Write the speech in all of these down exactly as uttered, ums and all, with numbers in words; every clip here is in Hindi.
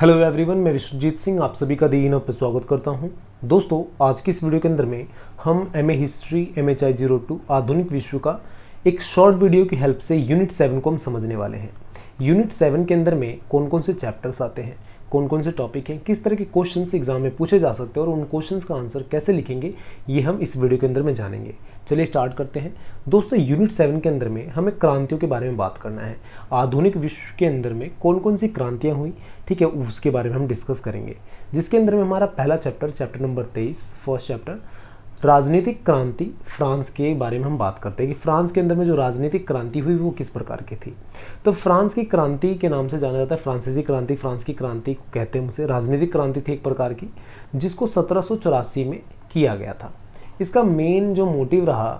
हेलो एवरीवन, मैं विश्वजीत सिंह आप सभी का दी पर स्वागत करता हूं। दोस्तों, आज की इस वीडियो के अंदर में हम MA history MHI zero two आधुनिक विश्व का एक शॉर्ट वीडियो की हेल्प से यूनिट सेवन को हम समझने वाले हैं। यूनिट सेवन के अंदर में कौन कौन से चैप्टर्स आते हैं, कौन कौन से टॉपिक हैं, किस तरह के क्वेश्चन एग्जाम में पूछे जा सकते हैं और उन क्वेश्चन का आंसर कैसे लिखेंगे, ये हम इस वीडियो के अंदर में जानेंगे। चलिए स्टार्ट करते हैं। दोस्तों, यूनिट सेवन के अंदर में हमें क्रांतियों के बारे में बात करना है। आधुनिक विश्व के अंदर में कौन कौन सी क्रांतियाँ हुई, ठीक है, उसके बारे में हम डिस्कस करेंगे। जिसके अंदर में हमारा पहला चैप्टर चैप्टर नंबर तेईस, फर्स्ट चैप्टर राजनीतिक क्रांति फ्रांस के बारे में हम बात करते हैं कि फ्रांस के अंदर में जो राजनीतिक क्रांति हुई वो किस प्रकार की थी। तो फ्रांस की क्रांति के नाम से जाना जाता है, फ्रांसीसी क्रांति, फ्रांस की क्रांति को कहते हैं उसे। राजनीतिक क्रांति थी एक प्रकार की, जिसको सत्रह सौ चौरासी में किया गया था। इसका मेन जो मोटिव रहा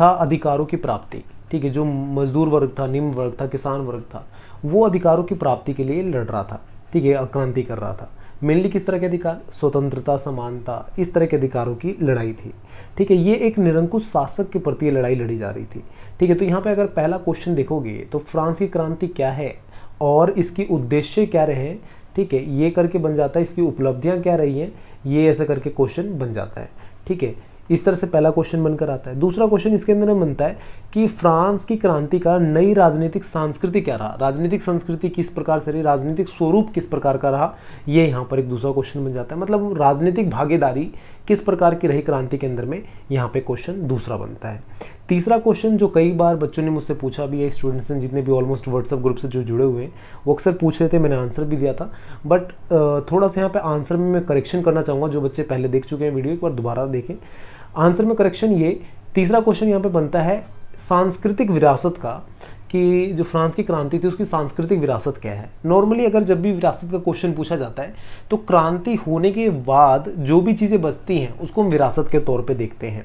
था अधिकारों की प्राप्ति, ठीक है। जो मजदूर वर्ग था, निम्न वर्ग था, किसान वर्ग था, वो अधिकारों की प्राप्ति के लिए लड़ रहा था, ठीक है, क्रांति कर रहा था। मेनली किस तरह के अधिकार, स्वतंत्रता, समानता, इस तरह के अधिकारों की लड़ाई थी, ठीक है। ये एक निरंकुश शासक के प्रति लड़ाई लड़ी जा रही थी, ठीक है। तो यहाँ पे अगर पहला क्वेश्चन देखोगे तो फ्रांस की क्रांति क्या है और इसकी उद्देश्य क्या रहे, ठीक है, ये करके बन जाता है। इसकी उपलब्धियाँ क्या रही हैं, ये ऐसा करके क्वेश्चन बन जाता है, ठीक है। इस तरह से पहला क्वेश्चन बनकर आता है। दूसरा क्वेश्चन इसके अंदर बनता है कि फ्रांस की क्रांति का नई राजनीतिक संस्कृति क्या रहा, राजनीतिक संस्कृति किस प्रकार से रही, राजनीतिक स्वरूप किस प्रकार का रहा, ये यहाँ पर एक दूसरा क्वेश्चन बन जाता है। मतलब राजनीतिक भागीदारी किस प्रकार की रही क्रांति के अंदर में, यहाँ पे क्वेश्चन दूसरा बनता है। तीसरा क्वेश्चन जो कई बार बच्चों ने मुझसे पूछा भी है, स्टूडेंट्स ने जितने भी ऑलमोस्ट व्हाट्सएप ग्रुप से जो जुड़े हुए हैं वो अक्सर पूछ रहे थे, मैंने आंसर भी दिया था, बट थोड़ा सा यहाँ पे आंसर में मैं करेक्शन करना चाहूँगा। जो बच्चे पहले देख चुके हैं वीडियो, एक बार दोबारा देखें। आंसर में करेक्शन ये तीसरा क्वेश्चन यहाँ पर बनता है सांस्कृतिक विरासत का, कि जो फ्रांस की क्रांति थी उसकी सांस्कृतिक विरासत क्या है। नॉर्मली अगर जब भी विरासत का क्वेश्चन पूछा जाता है तो क्रांति होने के बाद जो भी चीज़ें बचती हैं उसको हम विरासत के तौर पे देखते हैं,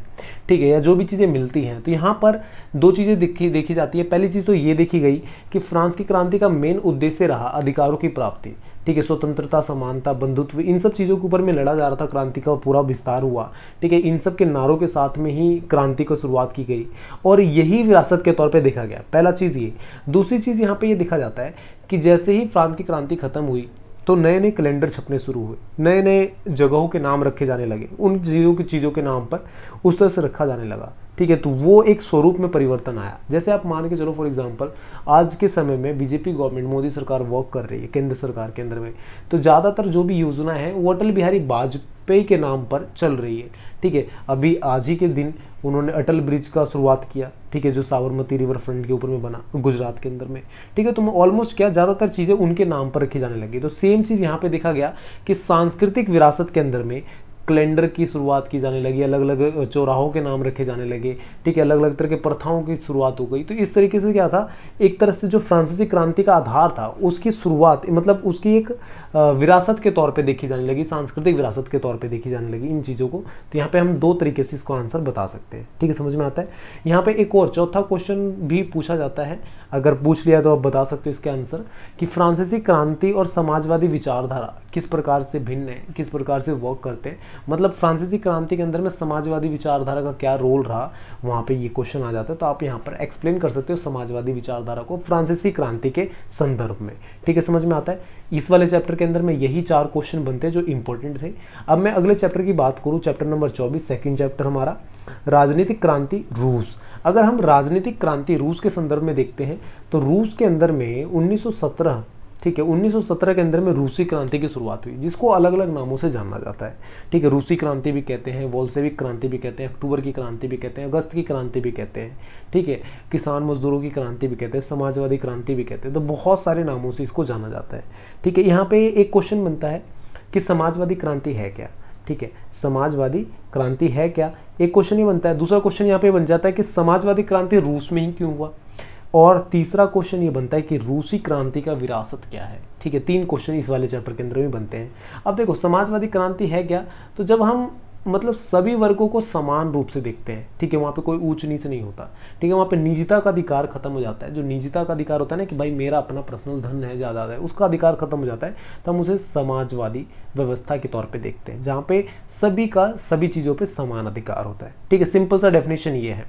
ठीक है, या जो भी चीज़ें मिलती हैं। तो यहाँ पर दो चीज़ें देखी देखी जाती है। पहली चीज़ तो ये देखी गई कि फ्रांस की क्रांति का मेन उद्देश्य रहा अधिकारों की प्राप्ति, ठीक है, स्वतंत्रता, समानता, बंधुत्व, इन सब चीज़ों के ऊपर में लड़ा जा रहा था। क्रांति का पूरा विस्तार हुआ, ठीक है, इन सब के नारों के साथ में ही क्रांति को शुरुआत की गई और यही विरासत के तौर पे देखा गया, पहला चीज़ ये। दूसरी चीज़ यहाँ पे ये देखा जाता है कि जैसे ही फ्रांस की क्रांति खत्म हुई तो नए नए कैलेंडर छपने शुरू हुए, नए नए जगहों के नाम रखे जाने लगे, उन चीज़ों की चीज़ों के नाम पर उस तरह से रखा जाने लगा, ठीक है। तो वो एक स्वरूप में परिवर्तन आया। जैसे आप मान के चलो, फॉर एग्जांपल आज के समय में बीजेपी गवर्नमेंट, मोदी सरकार वर्क कर रही है केंद्र सरकार के अंदर में, तो ज़्यादातर जो भी योजना है वो अटल बिहारी वाजपेयी के नाम पर चल रही है, ठीक है। अभी आज ही के दिन उन्होंने अटल ब्रिज का शुरुआत किया, ठीक है, जो साबरमती रिवर फ्रंट के ऊपर में बना गुजरात के अंदर में, ठीक है। तो मैं ऑलमोस्ट क्या ज़्यादातर चीज़ें उनके नाम पर रखी जाने लगी। तो सेम चीज़ यहाँ पे देखा गया कि सांस्कृतिक विरासत के अंदर में कैलेंडर की शुरुआत की जाने लगी, अलग अलग चौराहों के नाम रखे जाने लगे, ठीक है, अलग अलग तरह के प्रथाओं की शुरुआत हो गई। तो इस तरीके से क्या था, एक तरह से जो फ्रांसीसी क्रांति का आधार था उसकी शुरुआत, मतलब उसकी एक विरासत के तौर पे देखी जाने लगी, सांस्कृतिक विरासत के तौर पे देखी जाने लगी इन चीज़ों को। तो यहाँ पर हम दो तरीके से इसको आंसर बता सकते हैं, ठीक है, समझ में आता है। यहाँ पर एक और चौथा क्वेश्चन भी पूछा जाता है, अगर पूछ लिया तो आप बता सकते हो इसके आंसर कि फ्रांसीसी क्रांति और समाजवादी विचारधारा किस प्रकार से भिन्न है, किस प्रकार से वर्क करते हैं। मतलब फ्रांसीसी क्रांति के अंदर में समाजवादी विचारधारा का क्या रोल रहा, वहाँ पे ये क्वेश्चन आ जाता है। तो आप यहाँ पर एक्सप्लेन कर सकते हो समाजवादी विचारधारा को फ्रांसीसी क्रांति के संदर्भ में, ठीक है, समझ में आता है। इस वाले चैप्टर के अंदर में यही चार क्वेश्चन बनते हैं जो इंपॉर्टेंट थे। अब मैं अगले चैप्टर की बात करूँ, चैप्टर नंबर चौबीस, सेकेंड चैप्टर हमारा राजनीतिक क्रांति रूस। अगर हम राजनीतिक क्रांति रूस के संदर्भ में देखते हैं तो रूस के अंदर में उन्नीस सौ सत्रह, ठीक है, उन्नीस सौ सत्रह के अंदर में रूसी क्रांति की शुरुआत हुई, जिसको अलग अलग नामों से जाना जाता है, ठीक है। रूसी क्रांति भी कहते हैं, वोल्शेविक क्रांति भी कहते हैं, अक्टूबर की क्रांति भी कहते हैं, अगस्त की क्रांति भी कहते हैं, ठीक है, किसान मजदूरों की क्रांति भी कहते हैं, समाजवादी क्रांति भी कहते हैं। तो बहुत सारे नामों से इसको जाना जाता है, ठीक है। यहाँ पे एक क्वेश्चन बनता है कि समाजवादी क्रांति है क्या, ठीक है, समाजवादी क्रांति है क्या, एक क्वेश्चन ही बनता है। दूसरा क्वेश्चन यहाँ पे बन जाता है कि समाजवादी क्रांति रूस में ही क्यों हुआ, और तीसरा क्वेश्चन ये बनता है कि रूसी क्रांति का विरासत क्या है, ठीक है। तीन क्वेश्चन इस वाले चैप्टर के अंदर भी बनते हैं। अब देखो, समाजवादी क्रांति है क्या, तो जब हम मतलब सभी वर्गों को समान रूप से देखते हैं, ठीक है, वहाँ पे कोई ऊंच नीच नहीं होता, ठीक है, वहाँ पे निजता का अधिकार खत्म हो जाता है। जो निजता का अधिकार होता है ना कि भाई मेरा अपना पर्सनल धन है ज़्यादा है, उसका अधिकार खत्म हो जाता है। तो हम उसे समाजवादी व्यवस्था के तौर पे देखते हैं, जहाँ पे सभी का सभी चीज़ों पर समान अधिकार होता है, ठीक है, सिंपल सा डेफिनेशन ये है।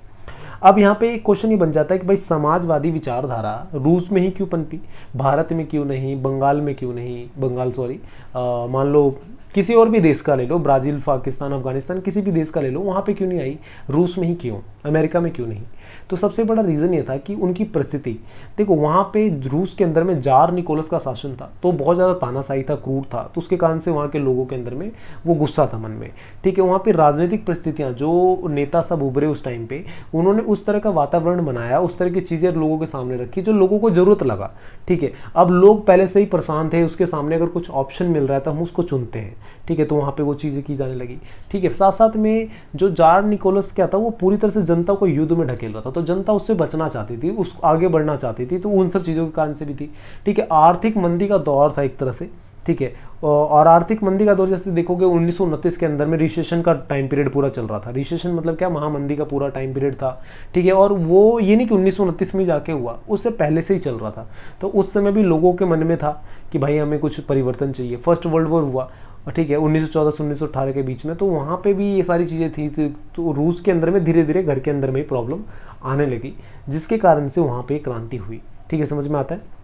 अब यहाँ पे एक क्वेश्चन ही बन जाता है कि भाई समाजवादी विचारधारा रूस में ही क्यों पनपी, भारत में क्यों नहीं, बंगाल में क्यों नहीं, बंगाल सॉरी मान लो किसी और भी देश का ले लो, ब्राज़ील, पाकिस्तान, अफगानिस्तान, किसी भी देश का ले लो, वहाँ पे क्यों नहीं आई, रूस में ही क्यों, अमेरिका में क्यों नहीं। तो सबसे बड़ा रीज़न ये था कि उनकी परिस्थिति, देखो वहाँ पे रूस के अंदर में जार निकोलस का शासन था, तो बहुत ज़्यादा तानाशाही था, क्रूर था, तो उसके कारण से वहाँ के लोगों के अंदर में वो गुस्सा था मन में, ठीक है। वहाँ पर राजनीतिक परिस्थितियाँ, जो नेता सब उभरे उस टाइम पर, उन्होंने उस तरह का वातावरण बनाया, उस तरह की चीज़ें लोगों के सामने रखी जो लोगों को ज़रूरत लगा, ठीक है। अब लोग पहले से ही परेशान थे, उसके सामने अगर कुछ ऑप्शन मिल रहा है तो हम उसको चुनते हैं, ठीक है, तो वहाँ पे वो चीज़ें की जाने लगी, ठीक है। साथ साथ में जो जार निकोलस क्या था, वो पूरी तरह से जनता को युद्ध में ढकेल रहा था, तो जनता उससे बचना चाहती थी, उस आगे बढ़ना चाहती थी, तो उन सब चीज़ों के कारण से भी थी, ठीक है। आर्थिक मंदी का दौर था एक तरह से, ठीक है, और आर्थिक मंदी का दौर जैसे देखोगे उन्नीस सौ उनतीस के अंदर में रिसेशन का टाइम पीरियड पूरा चल रहा था। रिसेशन मतलब क्या, महामंदी का पूरा टाइम पीरियड था, ठीक है, और वो ये नहीं कि उन्नीस सौ उनतीस में जाके हुआ, उससे पहले से ही चल रहा था। तो उस समय भी लोगों के मन में था कि भाई हमें कुछ परिवर्तन चाहिए। फर्स्ट वर्ल्ड वॉर हुआ, ठीक है, उन्नीस सौ चौदह से उन्नीस सौ अठारह के बीच में, तो वहाँ पे भी ये सारी चीज़ें थी, तो रूस के अंदर में धीरे धीरे घर के अंदर में ही प्रॉब्लम आने लगी, जिसके कारण से वहाँ पे क्रांति हुई, ठीक है, समझ में आता है।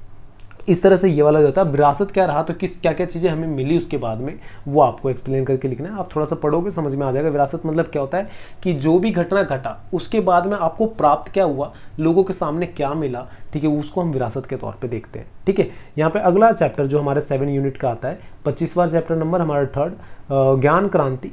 इस तरह से ये वाला जाता है विरासत क्या रहा, तो किस क्या क्या चीज़ें हमें मिली उसके बाद में, वो आपको एक्सप्लेन करके लिखना है। आप थोड़ा सा पढ़ोगे समझ में आ जाएगा। विरासत मतलब क्या होता है कि जो भी घटना घटा उसके बाद में आपको प्राप्त क्या हुआ, लोगों के सामने क्या मिला, ठीक है, उसको हम विरासत के तौर पे देखते हैं, ठीक है। यहाँ पे अगला चैप्टर जो हमारे सेवन यूनिट का आता है, पच्चीसवां चैप्टर नंबर हमारा थर्ड, ज्ञान क्रांति,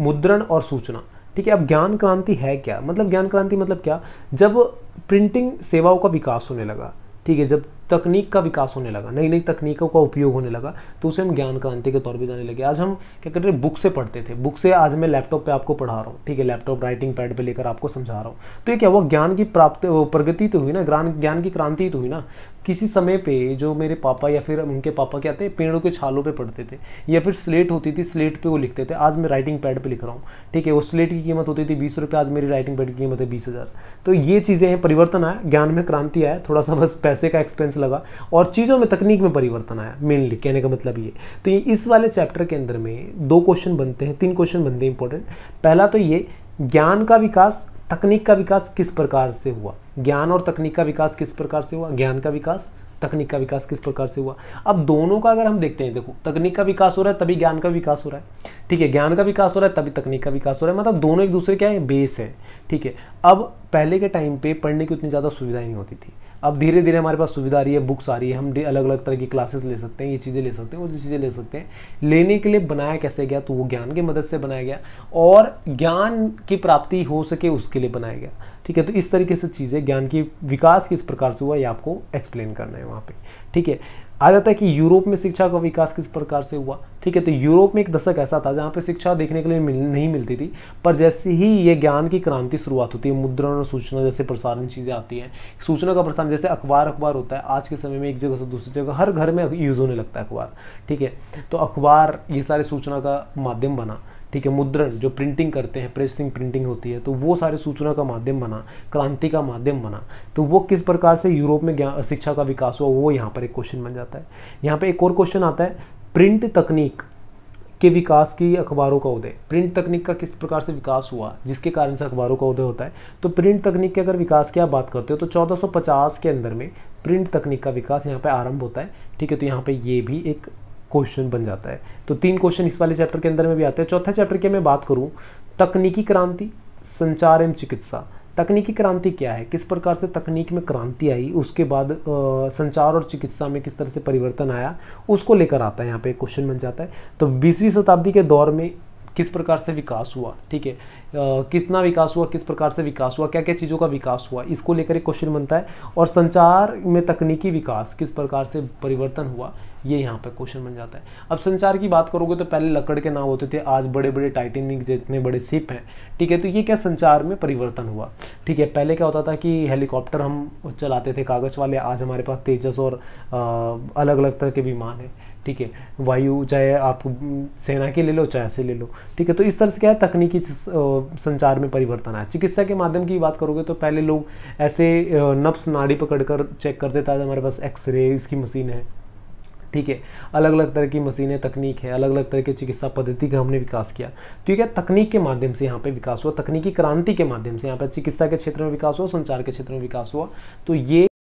मुद्रण और सूचना, ठीक है। अब ज्ञान क्रांति है क्या, मतलब ज्ञान क्रांति मतलब क्या, जब प्रिंटिंग सेवाओं का विकास होने लगा, ठीक है, जब तकनीक का विकास होने लगा, नई नई तकनीकों का उपयोग होने लगा, तो उसे हम ज्ञान क्रांति के तौर पे जाने लगे। आज हम क्या कर रहे हैं, बुक से पढ़ते थे, बुक से आज मैं लैपटॉप पे आपको पढ़ा रहा हूँ, ठीक है, लैपटॉप राइटिंग पैड पे लेकर आपको समझा रहा हूँ। तो ये क्या हुआ, ज्ञान की प्राप्ति प्रगति तो हुई ना, ज्ञान ज्ञान की क्रांति तो हुई ना। किसी समय पे जो मेरे पापा या फिर उनके पापा क्या थे, पेड़ों के छालों पे पढ़ते थे, या फिर स्लेट होती थी, स्लेट पे वो लिखते थे। आज मैं राइटिंग पैड पे लिख रहा हूँ, ठीक है, वो स्लेट की कीमत होती थी बीस रुपये, आज मेरी राइटिंग पैड की कीमत है बीस हज़ार। तो ये चीज़ें हैं, परिवर्तन आया, ज्ञान में क्रांति आया, थोड़ा सा बस पैसे का एक्सपेंस लगा, और चीज़ों में तकनीक में परिवर्तन आया, मेनली कहने का मतलब ये। तो ये इस वाले चैप्टर के अंदर में दो क्वेश्चन बनते हैं, तीन क्वेश्चन बनते हैं इंपॉर्टेंट। पहला तो ये, ज्ञान का विकास, तकनीक का विकास किस प्रकार से हुआ, ज्ञान और तकनीक का विकास किस प्रकार से हुआ, ज्ञान का विकास, तकनीक का विकास किस प्रकार से हुआ। अब दोनों का अगर हम देखते हैं, देखो तकनीक का विकास हो रहा है तभी ज्ञान का विकास हो रहा है, ठीक है, ज्ञान का विकास हो रहा है तभी तकनीक का विकास हो रहा है, मतलब दोनों एक दूसरे क्या है, बेस है, ठीक है। अब पहले के टाइम पे पढ़ने की उतनी ज़्यादा सुविधा नहीं होती थी, अब धीरे धीरे हमारे पास सुविधा आ रही है, बुक्स आ रही है, हम अलग अलग तरह की क्लासेस ले सकते हैं, ये चीज़ें ले सकते हैं, वो चीज़ें ले सकते हैं। लेने के लिए बनाया कैसे गया, तो वो ज्ञान की मदद से बनाया गया, और ज्ञान की प्राप्ति हो सके उसके लिए बनाया गया, ठीक है। तो इस तरीके से चीज़ें, ज्ञान की विकास किस प्रकार से हुआ, ये आपको एक्सप्लेन करना है वहाँ पे, ठीक है। आ जाता है कि यूरोप में शिक्षा का विकास किस प्रकार से हुआ, ठीक है। तो यूरोप में एक दशक ऐसा था जहाँ पे शिक्षा देखने के लिए मिल नहीं मिलती थी, पर जैसे ही ये ज्ञान की क्रांति शुरुआत होती है, मुद्रण और सूचना जैसे प्रसारण चीज़ें आती हैं, सूचना का प्रसारण जैसे अखबार अखबार होता है, आज के समय में एक जगह से दूसरी जगह हर घर में यूज़ होने लगता है अखबार, ठीक है। तो अखबार ये सारे सूचना का माध्यम बना, ठीक है। मुद्रण जो प्रिंटिंग करते हैं, प्रेसिंग प्रिंटिंग होती है, तो वो सारे सूचना का माध्यम बना, क्रांति का माध्यम बना। तो वो किस प्रकार से यूरोप में शिक्षा का विकास हुआ, वो यहाँ पर एक क्वेश्चन बन जाता है। यहाँ पे एक और क्वेश्चन आता है, प्रिंट तकनीक के विकास की अखबारों का उदय, प्रिंट तकनीक का किस प्रकार से विकास हुआ जिसके कारण से अखबारों का उदय होता है। तो प्रिंट तकनीक के अगर विकास की आप बात करते हो तो चौदह सौ पचास के अंदर में प्रिंट तकनीक का विकास यहाँ पर आरंभ होता है, ठीक है। तो यहाँ पर ये भी एक क्वेश्चन बन जाता है। तो तीन क्वेश्चन इस वाले चैप्टर के अंदर में भी आते हैं। चौथा चैप्टर की मैं बात करूं, तकनीकी क्रांति, संचार एवं चिकित्सा। तकनीकी क्रांति क्या है, किस प्रकार से तकनीक में क्रांति आई, उसके बाद आ, संचार और चिकित्सा में किस तरह से परिवर्तन आया, उसको लेकर आता है, यहाँ पे क्वेश्चन बन जाता है। तो बीसवीं शताब्दी के दौर में किस प्रकार से विकास हुआ, ठीक है, आ, कितना विकास हुआ, किस प्रकार से विकास हुआ, क्या क्या चीज़ों का विकास हुआ, इसको लेकर एक क्वेश्चन बनता है। और संचार में तकनीकी विकास किस प्रकार से परिवर्तन हुआ, ये यहाँ पर क्वेश्चन बन जाता है। अब संचार की बात करोगे तो पहले लकड़ के नाव होते थे, आज बड़े बड़े टाइटेनिक जितने बड़े शिप हैं, ठीक है। तो ये क्या, संचार में परिवर्तन हुआ, ठीक है। पहले क्या होता था कि हेलीकॉप्टर हम चलाते थे कागज़ वाले, आज हमारे पास तेजस और आ, अलग अलग तरह के विमान हैं, ठीक है, वायु, चाहे आप सेना के ले लो चाहे ऐसे ले लो, ठीक है। तो इस तरह से क्या है, तकनीकी संचार में परिवर्तन आया। चिकित्सा के माध्यम की बात करोगे तो पहले लोग ऐसे नब्स नाड़ी पकड़ कर चेक करते थे, आज हमारे पास एक्सरे इसकी मशीन है, ठीक है, अलग अलग तरह की मशीनें, तकनीक है, अलग अलग तरह के चिकित्सा पद्धति का हमने विकास किया। तो ये क्या, तकनीक के माध्यम से यहाँ पे विकास हुआ, तकनीकी क्रांति के माध्यम से यहाँ पे चिकित्सा के क्षेत्र में विकास हुआ, संचार के क्षेत्र में विकास हुआ। तो ये